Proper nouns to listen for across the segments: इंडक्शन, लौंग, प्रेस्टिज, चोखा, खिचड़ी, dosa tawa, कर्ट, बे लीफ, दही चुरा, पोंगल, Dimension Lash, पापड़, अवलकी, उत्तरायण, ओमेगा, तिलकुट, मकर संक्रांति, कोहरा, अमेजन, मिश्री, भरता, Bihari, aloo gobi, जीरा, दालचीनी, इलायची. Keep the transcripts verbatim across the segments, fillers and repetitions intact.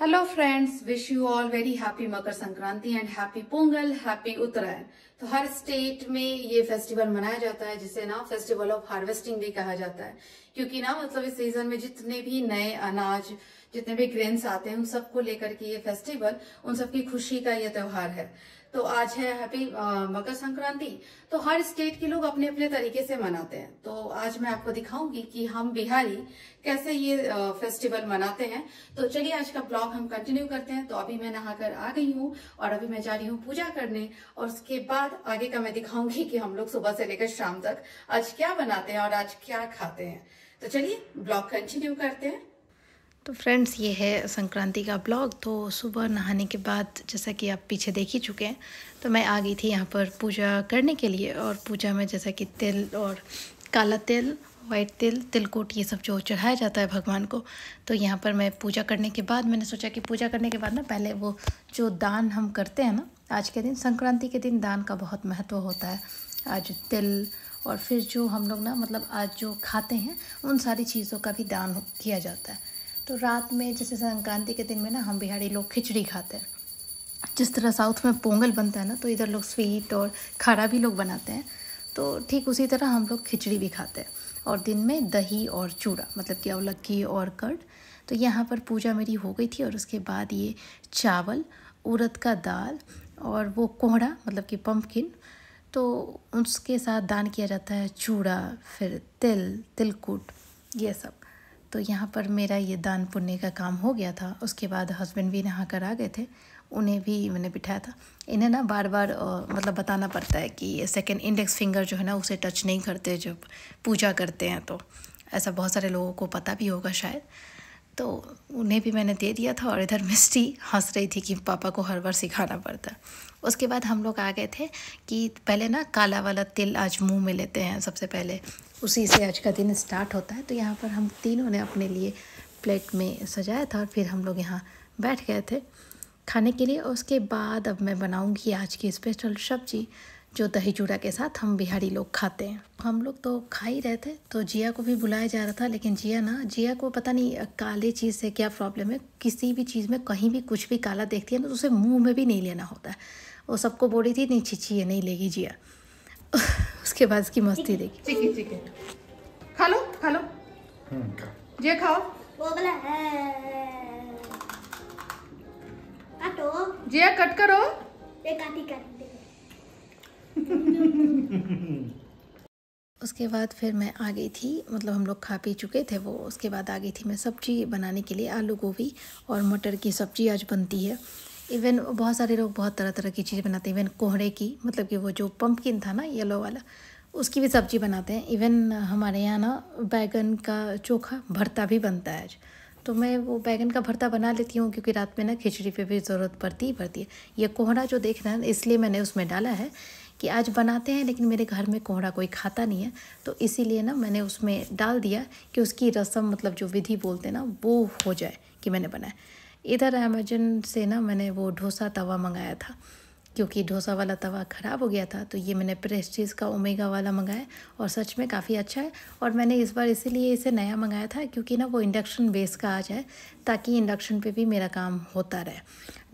Hello friends, wish you all very happy मकर संक्रांति and happy पोंगल, happy उत्तरायण। तो हर state में ये फेस्टिवल मनाया जाता है जिसे ना फेस्टिवल ऑफ हार्वेस्टिंग भी कहा जाता है, क्योंकि ना मतलब इस सीजन में जितने भी नए अनाज, जितने भी ग्रेन्स आते हैं उन सबको लेकर के ये फेस्टिवल, उन सबकी खुशी का ये त्योहार है। तो आज है हैप्पी मकर संक्रांति, तो हर स्टेट के लोग अपने अपने तरीके से मनाते हैं। तो आज मैं आपको दिखाऊंगी कि हम बिहारी कैसे ये आ, फेस्टिवल मनाते हैं। तो चलिए आज का ब्लॉग हम कंटिन्यू करते हैं। तो अभी मैं नहाकर आ गई हूँ और अभी मैं जा रही हूँ पूजा करने, और उसके बाद आगे का मैं दिखाऊंगी कि हम लोग सुबह से लेकर शाम तक आज क्या बनाते हैं और आज क्या खाते हैं। तो चलिए ब्लॉग कंटिन्यू करते हैं। तो फ्रेंड्स, ये है संक्रांति का ब्लॉग। तो सुबह नहाने के बाद, जैसा कि आप पीछे देख ही चुके हैं, तो मैं आ गई थी यहाँ पर पूजा करने के लिए। और पूजा में जैसा कि तिल और काला तिल, वाइट तिल, तिलकुट, ये सब जो चढ़ाया जाता है भगवान को, तो यहाँ पर मैं पूजा करने के बाद मैंने सोचा कि पूजा करने के बाद ना पहले वो जो दान हम करते हैं ना, आज के दिन संक्रांति के दिन दान का बहुत महत्व होता है। आज तिल और फिर जो हम लोग ना मतलब आज जो खाते हैं उन सारी चीज़ों का भी दान किया जाता है। तो रात में जैसे संक्रांति के दिन में ना हम बिहारी लोग खिचड़ी खाते हैं। जिस तरह साउथ में पोंगल बनता है ना, तो इधर लोग स्वीट और खारा भी लोग बनाते हैं, तो ठीक उसी तरह हम लोग खिचड़ी भी खाते हैं। और दिन में दही और चूड़ा, मतलब कि अवलकी और कर्ट। तो यहाँ पर पूजा मेरी हो गई थी और उसके बाद ये चावल, उड़द का दाल और वो कोहरा मतलब कि पम्पकिन, तो उसके साथ दान किया जाता है चूड़ा, फिर तिल, तिलकुट, ये सब। तो यहाँ पर मेरा ये दान पुण्य का काम हो गया था। उसके बाद हस्बैंड भी नहा कर आ गए थे, उन्हें भी मैंने बिठाया था। इन्हें ना बार बार मतलब बताना पड़ता है कि ये सेकेंड इंडेक्स फिंगर जो है ना उसे टच नहीं करते जब पूजा करते हैं, तो ऐसा बहुत सारे लोगों को पता भी होगा शायद। तो उन्हें भी मैंने दे दिया था। और इधर मिश्री हंस रही थी कि पापा को हर बार सिखाना पड़ता है। उसके बाद हम लोग आ गए थे कि पहले ना काला वाला तिल आज मुंह में लेते हैं सबसे पहले, उसी से आज का दिन स्टार्ट होता है। तो यहाँ पर हम तीनों ने अपने लिए प्लेट में सजाया था और फिर हम लोग यहाँ बैठ गए थे खाने के लिए। और उसके बाद अब मैं बनाऊँगी आज की स्पेशल सब्जी, जो दही चूड़ा के साथ हम बिहारी लोग खाते हैं। हम लोग तो खा ही रहे थे, तो जिया को भी बुलाया जा रहा था, लेकिन जिया ना जिया को पता नहीं काले चीज़ से क्या प्रॉब्लम है, किसी भी चीज़ में कहीं भी कुछ भी काला देखती है ना तो उसे मुंह में भी नहीं लेना होता है। वो सबको बोल रही थी नहीं छिछी ये नहीं लेगी जिया। उसके बाद इसकी मस्ती देखी। खा लो खा लो जिया, खाओ जिया, कट करो। उसके बाद फिर मैं आ गई थी, मतलब हम लोग खा पी चुके थे वो। उसके बाद आ गई थी मैं सब्जी बनाने के लिए। आलू गोभी और मटर की सब्जी आज बनती है। इवन बहुत सारे लोग बहुत तरह तरह की चीज़ें बनाते हैं। इवन कोहरे की, मतलब कि वो जो पम्पकिन था ना येलो वाला, उसकी भी सब्जी बनाते हैं। इवन हमारे यहाँ ना बैगन का चोखा भरता भी बनता है आज। तो मैं वो बैगन का भरता बना लेती हूँ, क्योंकि रात में ना खिचड़ी पे भी ज़रूरत पड़ती ही पड़ती है। ये कोहरा जो देख रहे हैं, इसलिए मैंने उसमें डाला है कि आज बनाते हैं, लेकिन मेरे घर में कोहरा कोई खाता नहीं है, तो इसीलिए ना मैंने उसमें डाल दिया कि उसकी रस्म, मतलब जो विधि बोलते हैं ना, वो हो जाए कि मैंने बनाया। इधर अमेजन से ना मैंने वो डोसा तवा मंगाया था, क्योंकि डोसा वाला तवा ख़राब हो गया था, तो ये मैंने प्रेस्टिज का ओमेगा वाला मंगाया और सच में काफ़ी अच्छा है। और मैंने इस बार इसीलिए इसे नया मंगाया था क्योंकि ना वो इंडक्शन बेस का आ जाए, ताकि इंडक्शन पे भी मेरा काम होता रहे।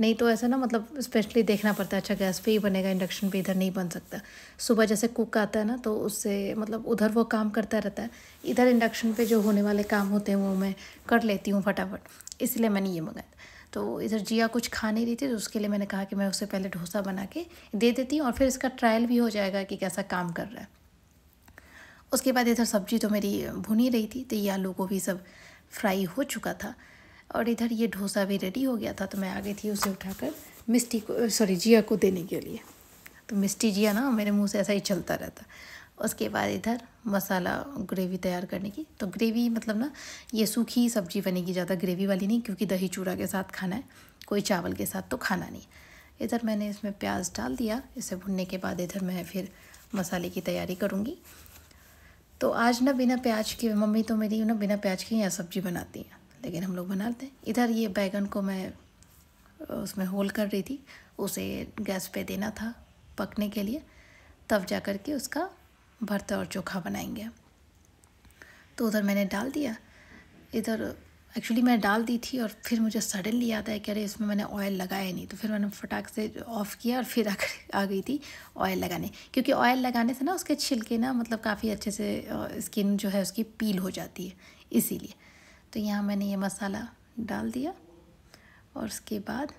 नहीं तो ऐसा ना मतलब स्पेशली देखना पड़ता है, अच्छा गैस पे ही बनेगा, इंडक्शन पे इधर नहीं बन सकता। सुबह जैसे कुक आता है ना, तो उससे मतलब उधर वो काम करता रहता है, इधर इंडक्शन पे जो होने वाले काम होते हैं वो मैं कर लेती हूँ फटाफट, इसलिए मैंने ये मंगाया। तो इधर जिया कुछ खा नहीं रही थी, तो उसके लिए मैंने कहा कि मैं उससे पहले डोसा बना के दे देती हूँ और फिर इसका ट्रायल भी हो जाएगा कि कैसा काम कर रहा है। उसके बाद इधर सब्जी तो मेरी भुनी रही थी, तो ये आलू को भी सब फ्राई हो चुका था और इधर ये डोसा भी रेडी हो गया था। तो मैं आ गई थी उसे उठाकर मिस्टी को, सॉरी जिया को देने के लिए। तो मिस्टी जिया ना मेरे मुँह से ऐसा ही चलता रहता। उसके बाद इधर मसाला ग्रेवी तैयार करने की, तो ग्रेवी मतलब ना ये सूखी सब्जी बनेगी, ज़्यादा ग्रेवी वाली नहीं, क्योंकि दही चूड़ा के साथ खाना है, कोई चावल के साथ तो खाना नहीं। इधर मैंने इसमें प्याज डाल दिया, इसे भुनने के बाद इधर मैं फिर मसाले की तैयारी करूँगी। तो आज ना बिना प्याज के, मम्मी तो मेरी ना बिना प्याज की यहाँ सब्जी बनाती हैं, लेकिन हम लोग बनाते हैं। इधर ये बैगन को मैं उसमें होल कर रही थी, उसे गैस पर देना था पकने के लिए, तब जा कर के उसका भरता और चोखा बनाएंगे। तो उधर मैंने डाल दिया। इधर एक्चुअली मैं डाल दी थी और फिर मुझे सडनली याद आया कि अरे इसमें मैंने ऑयल लगाया नहीं, तो फिर मैंने फटाक से ऑफ़ किया और फिर आ गई थी ऑयल लगाने, क्योंकि ऑयल लगाने से ना उसके छिलके ना मतलब काफ़ी अच्छे से स्किन जो है उसकी पील हो जाती है, इसीलिए। तो यहाँ मैंने ये मसाला डाल दिया और उसके बाद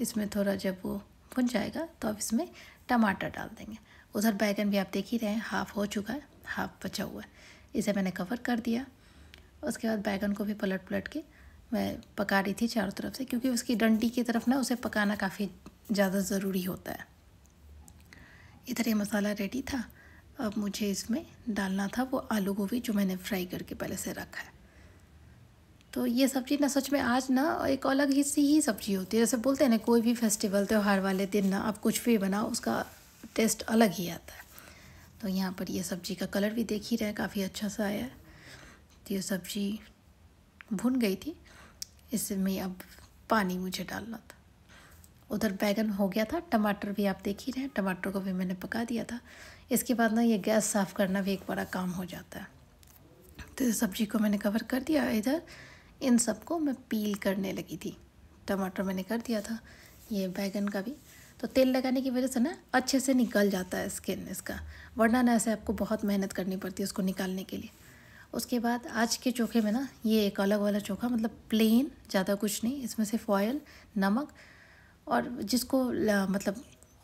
इसमें थोड़ा जब वो भुन जाएगा तो अब इसमें टमाटर डाल देंगे। उधर बैगन भी आप देख ही रहे हैं, हाफ़ हो चुका है, हाफ़ बचा हुआ है, इसे मैंने कवर कर दिया। उसके बाद बैगन को भी पलट पलट के मैं पका रही थी चारों तरफ से, क्योंकि उसकी डंडी की तरफ ना उसे पकाना काफ़ी ज़्यादा ज़रूरी होता है। इधर ये मसाला रेडी था, अब मुझे इसमें डालना था वो आलू गोभी जो मैंने फ्राई करके पहले से रखा है। तो ये सब्ज़ी ना सच में आज ना एक अलग ही सी ही सब्ज़ी होती है। जैसे बोलते हैं ना कोई भी फेस्टिवल त्यौहार वाले दिन ना आप कुछ भी बनाओ उसका टेस्ट अलग ही आता है। तो यहाँ पर ये सब्ज़ी का कलर भी देख ही रहे हैं, काफ़ी अच्छा सा आया है। तो ये सब्ज़ी भुन गई थी, इसमें अब पानी मुझे डालना था। उधर बैगन हो गया था, टमाटर भी आप देख ही रहे हैं, टमाटर को भी मैंने पका दिया था। इसके बाद ना ये गैस साफ़ करना भी एक बड़ा काम हो जाता है। तो सब्ज़ी को मैंने कवर कर दिया। इधर इन सबको मैं पील करने लगी थी, टमाटर मैंने कर दिया था, ये बैगन का भी। तो तेल लगाने की वजह से ना अच्छे से निकल जाता है स्किन इसका, वरना ना ऐसे आपको बहुत मेहनत करनी पड़ती है उसको निकालने के लिए। उसके बाद आज के चोखे में ना ये एक अलग वाला चोखा, मतलब प्लेन, ज़्यादा कुछ नहीं, इसमें सिर्फ ऑयल, नमक, और जिसको मतलब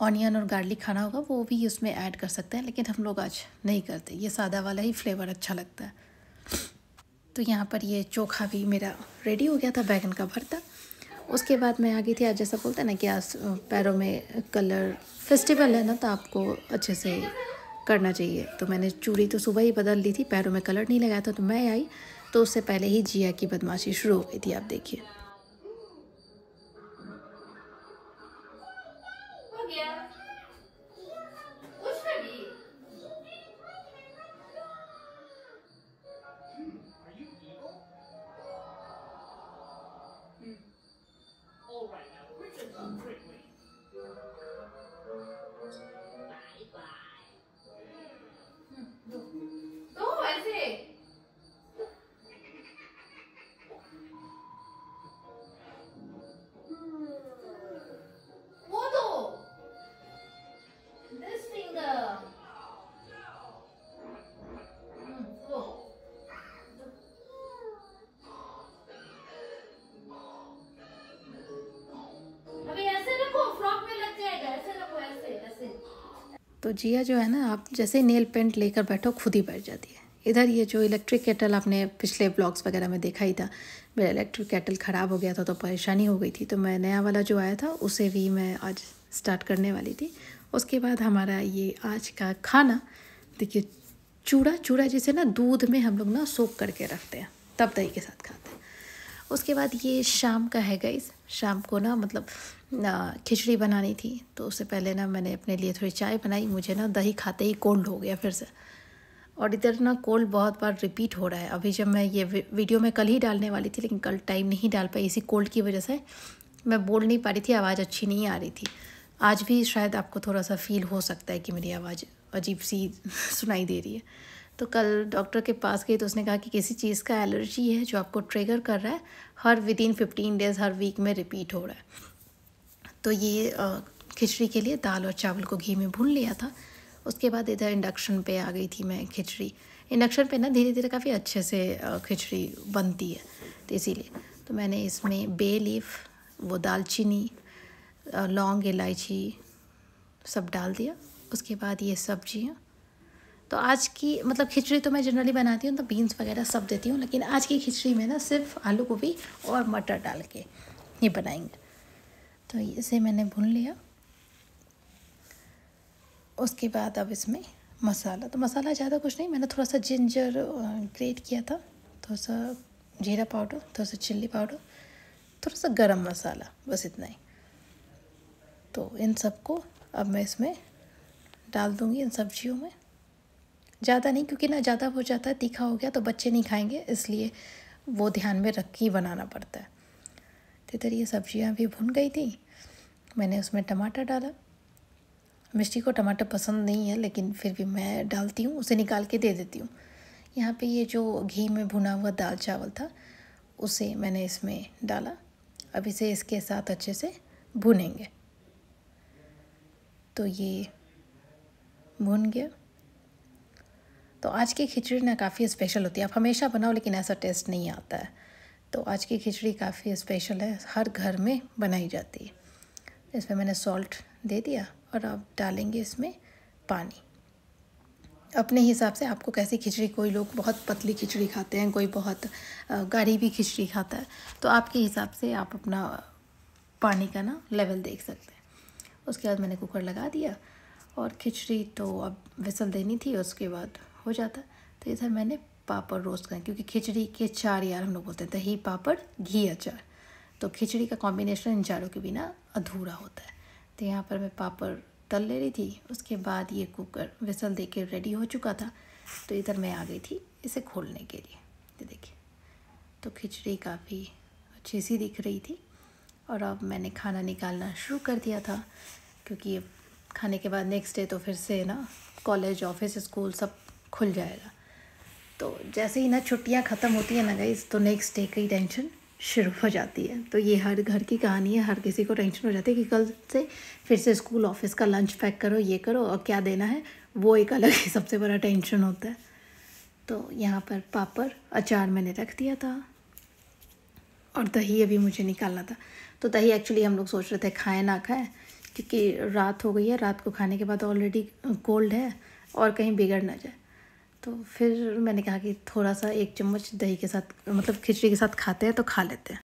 ऑनियन और गार्लिक खाना होगा वो भी उसमें ऐड कर सकते हैं, लेकिन हम लोग आज नहीं करते, ये सादा वाला ही फ्लेवर अच्छा लगता है। तो यहाँ पर ये चोखा भी मेरा रेडी हो गया था, बैगन का भरता। उसके बाद मैं आ गई थी, आज जैसा बोलते हैं ना कि आज पैरों में कलर फेस्टिवल है ना, तो आपको अच्छे से करना चाहिए। तो मैंने चूड़ी तो सुबह ही बदल ली थी, पैरों में कलर नहीं लगाया था, तो मैं आई तो उससे पहले ही जिया की बदमाशी शुरू हो गई थी, आप देखिए। तो जिया जो है ना, आप जैसे नेल पेंट लेकर बैठो खुद ही बैठ जाती है। इधर ये जो इलेक्ट्रिक केटल आपने पिछले ब्लॉग्स वगैरह में देखा ही था, मेरा इलेक्ट्रिक केटल ख़राब हो गया था तो परेशानी हो गई थी, तो मैं नया वाला जो आया था उसे भी मैं आज स्टार्ट करने वाली थी। उसके बाद हमारा ये आज का खाना देखिए, चूड़ा चूड़ा जिसे ना दूध में हम लोग ना सोख करके रखते हैं, तब दही के साथ खाते हैं। उसके बाद ये शाम का है गाइस, शाम को ना मतलब ना खिचड़ी बनानी थी, तो उससे पहले ना मैंने अपने लिए थोड़ी चाय बनाई। मुझे ना दही खाते ही कोल्ड हो गया फिर से, और इधर ना कोल्ड बहुत बार रिपीट हो रहा है। अभी जब मैं ये वीडियो में कल ही डालने वाली थी, लेकिन कल टाइम नहीं डाल पाई, इसी कोल्ड की वजह से मैं बोल नहीं पा रही थी, आवाज़ अच्छी नहीं आ रही थी। आज भी शायद आपको थोड़ा सा फील हो सकता है कि मेरी आवाज़ अजीब सी सुनाई दे रही है। तो कल डॉक्टर के पास गई तो उसने कहा कि किसी चीज़ का एलर्जी है जो आपको ट्रिगर कर रहा है, हर विद इन फिफ्टीन डेज़ हर वीक में रिपीट हो रहा है। तो ये खिचड़ी के लिए दाल और चावल को घी में भून लिया था। उसके बाद इधर इंडक्शन पे आ गई थी मैं खिचड़ी, इंडक्शन पे ना धीरे धीरे काफ़ी अच्छे से खिचड़ी बनती है, तो इसीलिए। तो मैंने इसमें बे लीफ, वो दालचीनी, लौंग, इलायची सब डाल दिया। उसके बाद ये सब्जियाँ, तो आज की मतलब खिचड़ी तो मैं जनरली बनाती हूँ तो बीन्स वगैरह सब देती हूँ, लेकिन आज की खिचड़ी में ना सिर्फ आलू गोभी और मटर डाल के ये बनाएंगे। तो इसे मैंने भून लिया। उसके बाद अब इसमें मसाला, तो मसाला ज़्यादा कुछ नहीं, मैंने थोड़ा सा जिंजर ग्रेट किया था, थोड़ा सा जीरा पाउडर, थोड़ा सा चिल्ली पाउडर, थोड़ा सा गरम मसाला, बस इतना ही। तो इन सबको अब मैं इसमें डाल दूँगी, इन सब्जियों में ज़्यादा नहीं, क्योंकि ना ज़्यादा हो जाता है, तीखा हो गया तो बच्चे नहीं खाएंगे, इसलिए वो ध्यान में रख के ही बनाना पड़ता है। तो इधर ये सब्जियाँ भी भुन गई थी, मैंने उसमें टमाटर डाला। मिश्री को टमाटर पसंद नहीं है, लेकिन फिर भी मैं डालती हूँ, उसे निकाल के दे देती हूँ। यहाँ पे ये जो घी में भुना हुआ दाल चावल था उसे मैंने इसमें डाला। अब इसे इसके साथ अच्छे से भूनेंगे। तो ये भून गया। तो आज की खिचड़ी ना काफ़ी स्पेशल होती है। आप हमेशा बनाओ लेकिन ऐसा टेस्ट नहीं आता है। तो आज की खिचड़ी काफ़ी स्पेशल है, हर घर में बनाई जाती है। इसमें मैंने सॉल्ट दे दिया और आप डालेंगे इसमें पानी अपने हिसाब से, आपको कैसी खिचड़ी। कोई लोग बहुत पतली खिचड़ी खाते हैं, कोई बहुत गाढ़ी भी खिचड़ी खाता है। तो आपके हिसाब से आप अपना पानी का ना लेवल देख सकते हैं। उसके बाद मैंने कुकर लगा दिया और खिचड़ी तो अब विसल देनी थी, उसके बाद हो जाता। तो इधर मैंने पापड़ रोस्ट करें, क्योंकि खिचड़ी के चार यार हम लोग बोलते हैं, दही पापड़ घी अचार। तो खिचड़ी का कॉम्बिनेशन इन चारों के बिना अधूरा होता है। तो यहाँ पर मैं पापड़ तल ले रही थी। उसके बाद ये कुकर विसल देके रेडी हो चुका था। तो इधर मैं आ गई थी इसे खोलने के लिए। ये देखिए, तो खिचड़ी काफ़ी अच्छी सी दिख रही थी। और अब मैंने खाना निकालना शुरू कर दिया था, क्योंकि खाने के बाद नेक्स्ट डे तो फिर से ना कॉलेज ऑफिस स्कूल सब खुल जाएगा। तो जैसे ही ना छुट्टियां ख़त्म होती है ना गाइस, तो नेक्स्ट डे की टेंशन शुरू हो जाती है। तो ये हर घर की कहानी है, हर किसी को टेंशन हो जाती है कि कल से फिर से स्कूल ऑफिस का लंच पैक करो, ये करो और क्या देना है, वो एक अलग ही सबसे बड़ा टेंशन होता है। तो यहाँ पर पापड़ अचार मैंने रख दिया था और दही अभी मुझे निकालना था। तो दही एक्चुअली हम लोग सोच रहे थे खाएँ ना खाएँ, क्योंकि रात हो गई है, रात को खाने के बाद ऑलरेडी कोल्ड है और कहीं बिगड़ ना जाए। तो फिर मैंने कहा कि थोड़ा सा एक चम्मच दही के साथ, मतलब खिचड़ी के साथ खाते हैं तो खा लेते हैं।